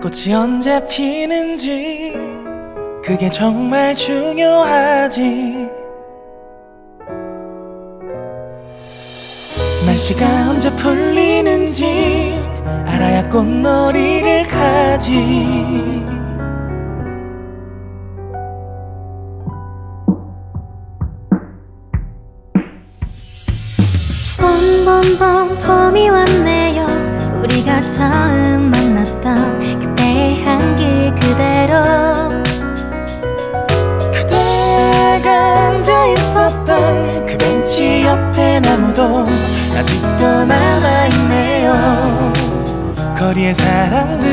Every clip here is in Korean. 꽃이 언제 피는지 그게 정말 중요하지. 날씨가 언제 풀리는지 알아야 꽃놀이를 가지. 봄 봄이 왔네요. 우리가 처음 만났던 그때의 향기 그대로 그대가 앉아있었던 그 벤치 옆에 나무도 아직도 남아있네요. 거리의 사람들,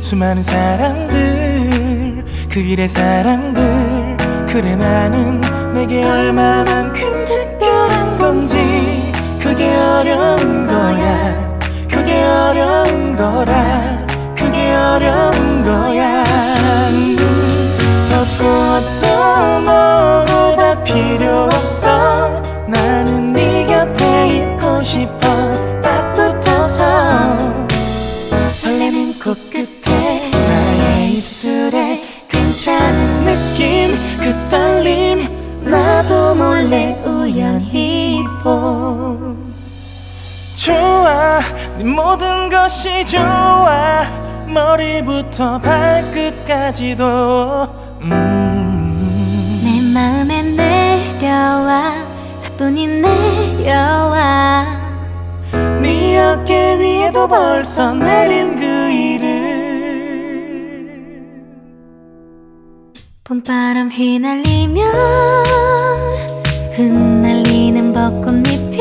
수많은 사람들, 그 길의 사람들, 그래 나는 내게 얼마만큼 특별한 건지 그게 어려운 거야. 그게 어려운 거라. 그게 어려운 거야. 벚꽃도 뭐고 다 필요 없어. 나는 네 곁에 있고 싶어. 딱 붙어서 설레는 코끝에 나의 입술에 괜찮은 느낌 그 떨림 나도 몰래 우연히 봄. 좋아, 네 모든 것이 좋아. 머리부터 발끝까지도 내 맘에 내려와. 사뿐히 내려와. 네 어깨 위에도 벌써 내린 그 이름. 봄바람 휘날리며 흩날리는 벚꽃잎이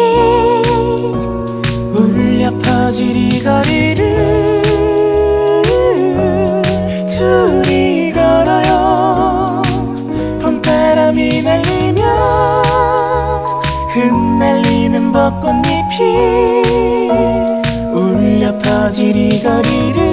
울려 퍼질 이 거리를 둘이 걸어요. 봄바람이 날리며 흩날리는 벚꽃잎이 울려 퍼질 이 거리를